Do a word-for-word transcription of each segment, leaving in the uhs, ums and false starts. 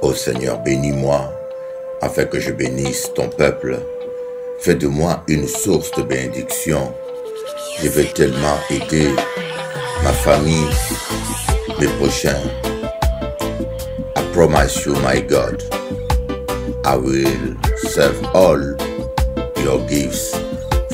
Ô Seigneur, bénis-moi, afin que je bénisse ton peuple. Fais de moi une source de bénédiction. Je veux tellement aider ma famille, mes prochains. I promise you, my God, I will serve all your gifts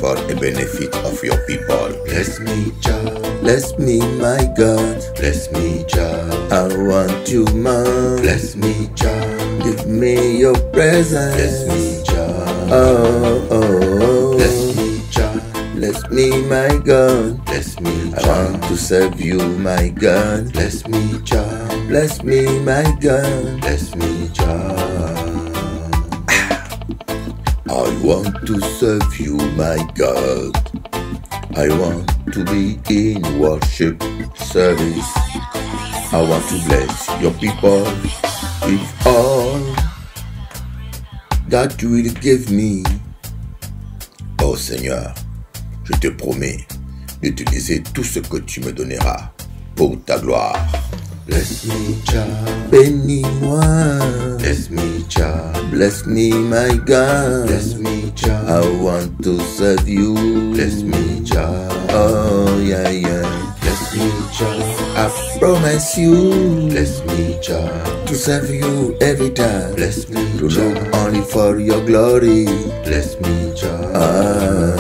for the benefit of your people. Bless me, child. Bless me, my God. Bless me, child. I want you, man. Bless me, child. Give me your presence. Bless me, child. Oh, oh, oh. Bless me, child. Bless me, my God. Bless me, child. I want to serve you, my God. Bless me, child. Bless me, my God. Bless me, child. I want to serve you, my God. I want to be in worship service. I want to bless your people with all that you will give me. Oh Seigneur, je te promets d'utiliser tout ce que tu me donneras pour ta gloire. Bless me, child. Bénis-moi. Bless me, child. Bless me, my God. Bless me, child. I want to serve you. Bless me, child. Oh, yeah, yeah. Bless me, child. I promise you. Bless me, child. To serve you every time. Bless me, to child. Look only for your glory. Bless me, child. Ah.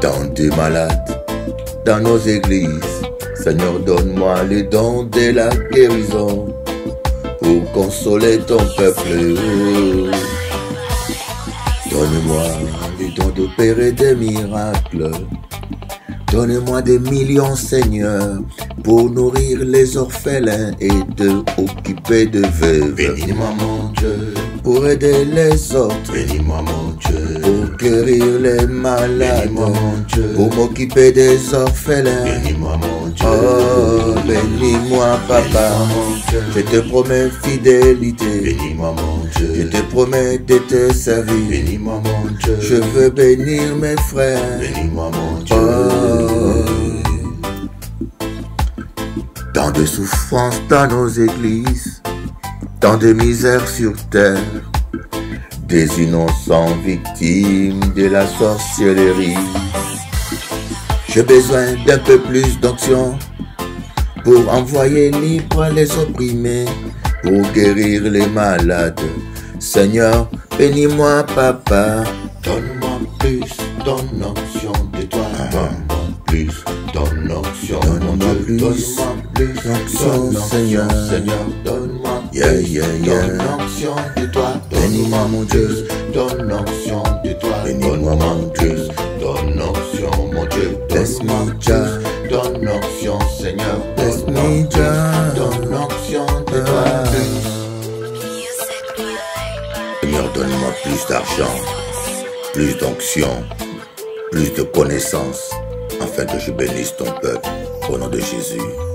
Dans des malades, dans nos églises, Seigneur, donne-moi les dons de la guérison pour consoler ton peuple. Donne-moi les dons d'opérer des miracles. Donne-moi des millions, Seigneur, pour nourrir les orphelins et de occuper de veuves. Bénis-moi, mon Dieu, pour aider les autres. Bénis-moi, mon Dieu, pour guérir les malades. Bénis-moi, mon Dieu, pour m'occuper des orphelins. Bénis-moi, mon Dieu. Oh, bénis-moi, papa. Je te promets fidélité. Bénis-moi, mon Dieu. Je te promets de te servir. Bénis-moi, mon Dieu. Je veux bénir mes frères. Bénis-moi, mon Dieu. Oh. Tant de souffrances dans nos églises, tant de misères sur terre, des innocents victimes de la sorcellerie. J'ai besoin d'un peu plus d'onction pour envoyer libre les opprimés, pour guérir les malades. Seigneur, bénis-moi, papa. Donne-moi plus d'onction de toi. Donne-moi plus d'onction. Donne-moi plus d'onction, Seigneur. Donne-moi plus d'onction de toi. Bénis-moi, mon Dieu. Donne-moi de toi. Bénis-moi, mon Dieu. Donne-moi, mon Dieu. Bless me, child. Donne l'onction, Seigneur. Bless me, child. Donne l'onction de toi. Seigneur, donne-moi plus d'argent, plus d'onction, plus de connaissances, afin que je bénisse ton peuple. Au nom de Jésus.